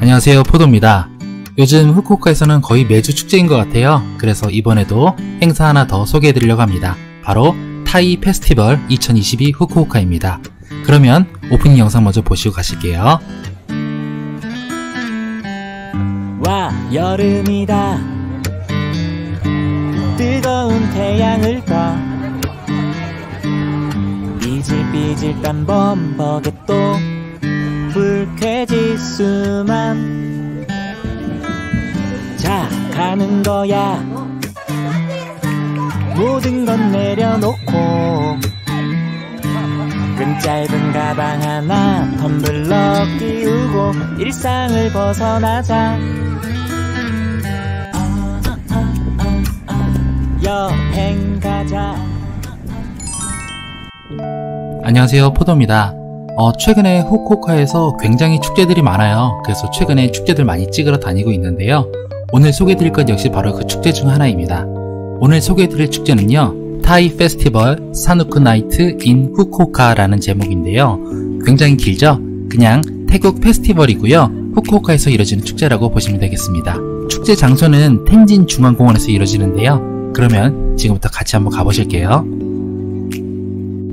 안녕하세요, 포도입니다. 요즘 후쿠오카에서는 거의 매주 축제인 것 같아요. 그래서 이번에도 행사 하나 더 소개해드리려고 합니다. 바로 타이 페스티벌 2022 후쿠오카입니다. 그러면 오프닝 영상 먼저 보시고 가실게요. 와, 여름이다. 뜨거운 태양을 봐. 삐질삐질 땀 범벅에 또 불쾌지수만. 자, 가는 거야. 모든 건 내려놓고 끈 짧은 가방 하나 텀블러 끼우고 일상을 벗어나자. 여행 가자. 안녕하세요, 포도입니다. 최근에 후쿠오카에서 굉장히 축제들이 많아요. 그래서 최근에 축제들 많이 찍으러 다니고 있는데요, 오늘 소개해드릴 건 역시 바로 그 축제 중 하나입니다. 오늘 소개해드릴 축제는요, 타이 페스티벌 사누크 나이트 인 후쿠오카라는 제목인데요, 굉장히 길죠? 그냥 태국 페스티벌이고요, 후쿠오카에서 이뤄지는 축제라고 보시면 되겠습니다. 축제 장소는 텐진 중앙공원에서 이뤄지는데요, 그러면 지금부터 같이 한번 가보실게요.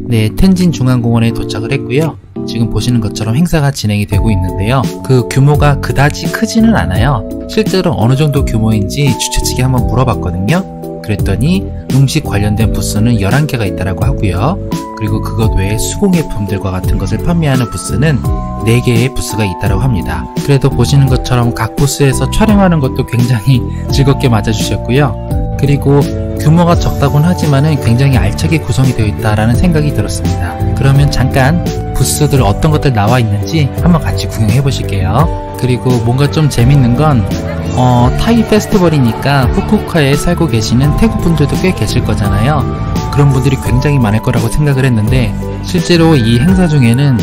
네, 텐진 중앙공원에 도착을 했고요, 지금 보시는 것처럼 행사가 진행이 되고 있는데요, 그 규모가 그다지 크지는 않아요. 실제로 어느 정도 규모인지 주최 측에 한번 물어봤거든요. 그랬더니 음식 관련된 부스는 11개가 있다라고 하고요, 그리고 그것 외에 수공예품들과 같은 것을 판매하는 부스는 4개의 부스가 있다라고 합니다. 그래도 보시는 것처럼 각 부스에서 촬영하는 것도 굉장히 즐겁게 맞아주셨고요, 그리고 규모가 적다곤 하지만은 굉장히 알차게 구성이 되어 있다라는 생각이 들었습니다. 그러면 잠깐 부스들 어떤 것들 나와 있는지 한번 같이 구경해 보실게요. 그리고 뭔가 좀 재밌는 건 타이 페스티벌이니까 후쿠오카에 살고 계시는 태국 분들도 꽤 계실 거잖아요. 그런 분들이 굉장히 많을 거라고 생각을 했는데, 실제로 이 행사 중에는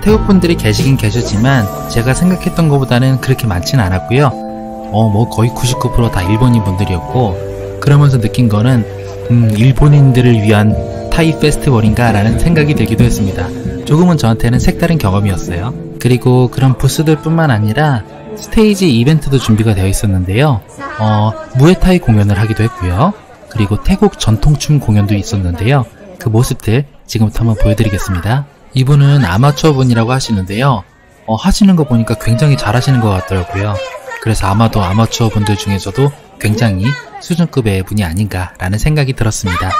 태국 분들이 계시긴 계셨지만 제가 생각했던 것보다는 그렇게 많진 않았고요. 뭐 거의 99% 다 일본인 분들이었고, 그러면서 느낀 거는 일본인들을 위한 타이 페스티벌인가 라는 생각이 들기도 했습니다. 조금은 저한테는 색다른 경험이었어요. 그리고 그런 부스들 뿐만 아니라 스테이지 이벤트도 준비가 되어 있었는데요, 무에타이 공연을 하기도 했고요, 그리고 태국 전통춤 공연도 있었는데요, 그 모습들 지금부터 한번 보여드리겠습니다. 이분은 아마추어 분이라고 하시는데요, 하시는 거 보니까 굉장히 잘 하시는 것 같더라고요. 그래서 아마도 아마추어 분들 중에서도 굉장히 수준급의 분이 아닌가 라는 생각이 들었습니다.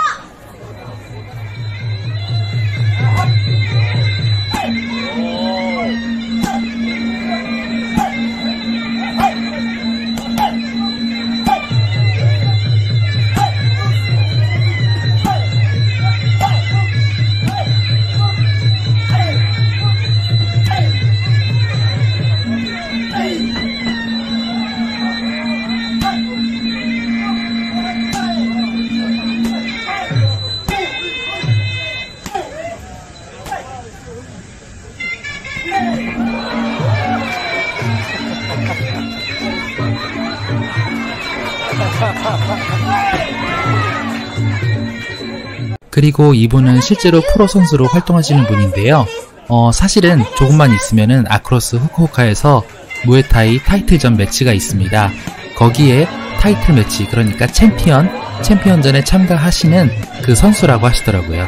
그리고 이분은 실제로 프로 선수로 활동하시는 분인데요, 사실은 조금만 있으면은 아크로스 후쿠오카에서 무에타이 타이틀전 매치가 있습니다. 거기에 타이틀 매치, 그러니까 챔피언전에 참가하시는 그 선수라고 하시더라고요.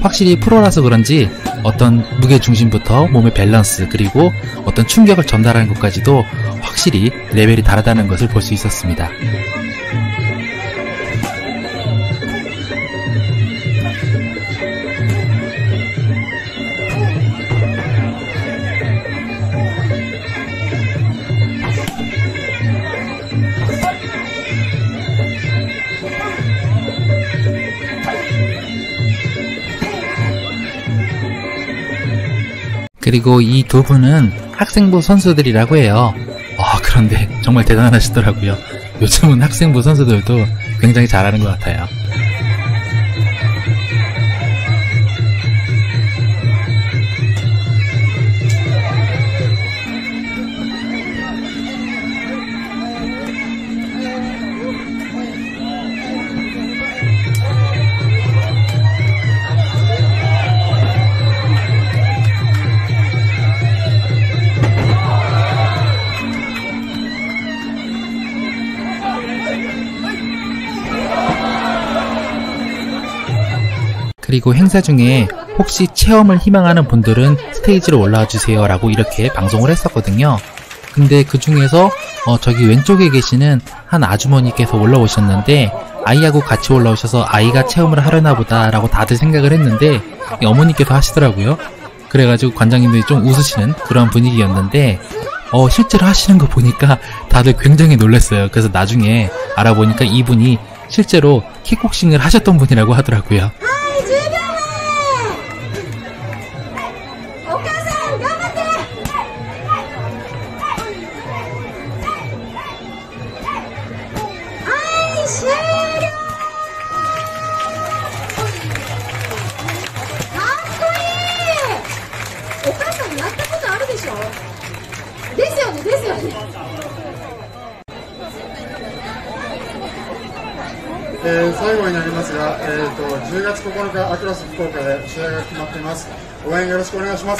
확실히 프로라서 그런지 어떤 무게 중심부터 몸의 밸런스, 그리고 어떤 충격을 전달하는 것까지도 확실히 레벨이 다르다는 것을 볼 수 있었습니다. 그리고 이 두 분은 학생부 선수들이라고 해요. 그런데 정말 대단하시더라고요. 요즘은 학생부 선수들도 굉장히 잘하는 것 같아요. 그리고 행사 중에 혹시 체험을 희망하는 분들은 스테이지로 올라와 주세요 라고 이렇게 방송을 했었거든요. 근데 그 중에서 저기 왼쪽에 계시는 한 아주머니께서 올라오셨는데 아이하고 같이 올라오셔서 아이가 체험을 하려나 보다 라고 다들 생각을 했는데 어머니께서 하시더라고요. 그래가지고 관장님들이 좀 웃으시는 그런 분위기였는데 실제로 하시는 거 보니까 다들 굉장히 놀랐어요. 그래서 나중에 알아보니까 이분이 실제로 킥복싱을 하셨던 분이라고 하더라고요.最後になりますが、10月9日アキラス福岡で試合が決まっています。応援よろしくお願いします。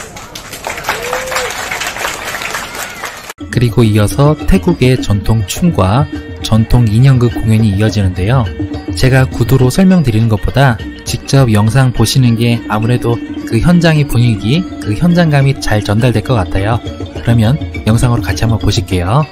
그리고이어서태국의전통춤과전통인형극공연이이어지는데요제가구도로설명드리는것보다직접영상보시는게아무래도그현장의분위기그현장감이잘전달될것같아요그러면영상으로같이한번보실게요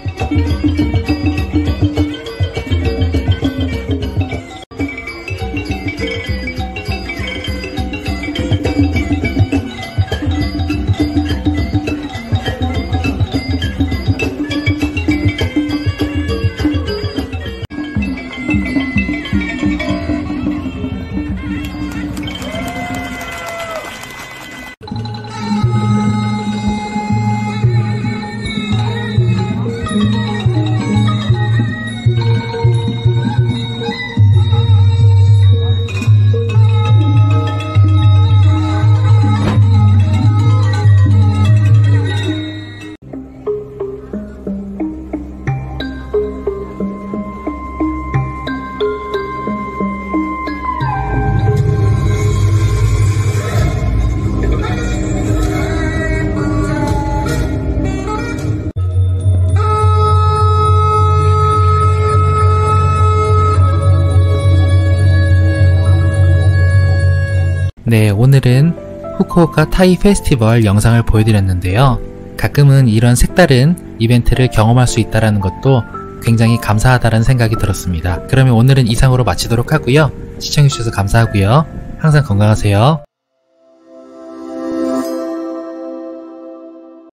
네, 오늘은 후쿠오카 타이 페스티벌 영상을 보여드렸는데요. 가끔은 이런 색다른 이벤트를 경험할 수 있다는 것도 굉장히 감사하다는 생각이 들었습니다. 그러면 오늘은 이상으로 마치도록 하고요. 시청해주셔서 감사하고요. 항상 건강하세요.